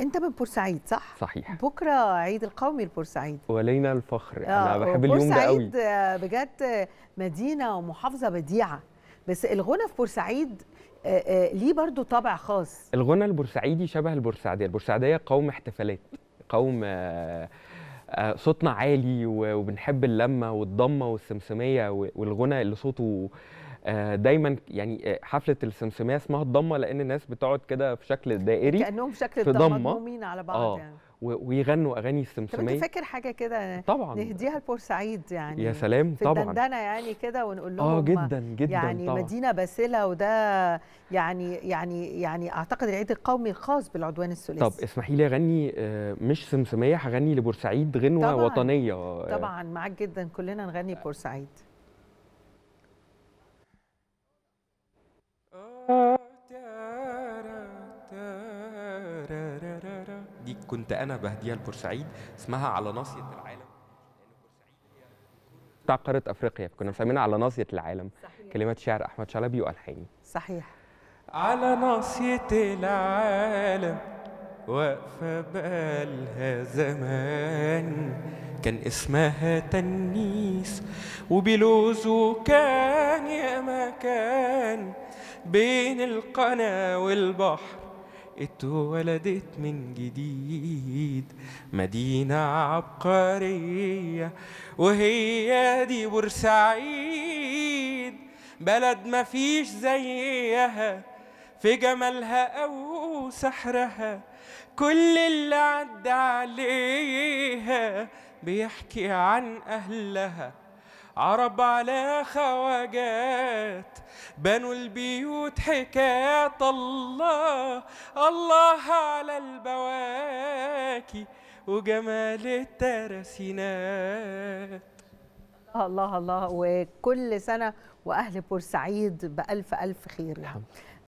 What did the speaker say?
انت من بورسعيد صح؟ صحيح. بكره عيد القومي لبورسعيد ولينا الفخر. انا بحب اليوم ده قوي. بورسعيد بجد مدينه ومحافظه بديعه، بس الغنى في بورسعيد ليه برضو طابع خاص. الغنى البورسعيدي شبه البورسعيديه، البورسعيديه قوم احتفالات، قوم صوتنا عالي وبنحب اللمه والضمه والسمسميه والغنى اللي صوته دايما. يعني حفله السمسميه اسمها الضمه لان الناس بتقعد كده في شكل دائري كانهم في شكل ضمه على بعض يعني، ويغنوا اغاني السمسميه. انت فاكر حاجه كده طبعا نهديها لبورسعيد يعني؟ يا سلام طبعا، في الدندنه يعني كده ونقول لهم جدا جدا يعني طبعا. مدينه باسله، وده يعني اعتقد العيد القومي الخاص بالعدوان الثلاثي. طب اسمحي لي اغني مش سمسميه، هغني لبورسعيد غنوه طبعاً وطنيه. طبعا معاك جدا، كلنا نغني بورسعيد. دي كنت انا بهديها لبورسعيد، اسمها على ناصية العالم، بتاع قارة افريقيا، كنا مسمينها على ناصية العالم. صحيح. كلمات شعر احمد شلبي والحاني. صحيح. على ناصية العالم واقفة بقالها زمان، كان اسمها تنيس وبلوزه كان يا مكان، بين القنا والبحر اتولدت من جديد، مدينة عبقرية وهي دي بورسعيد، بلد مفيش زيها في جمالها أو سحرها، كل اللي عدى عليها بيحكي عن أهلها، عرب على خواجات بنوا البيوت حكايات، الله الله على البواكي وجمال الترسينات. الله الله، وكل سنة وأهل بورسعيد بألف ألف خير.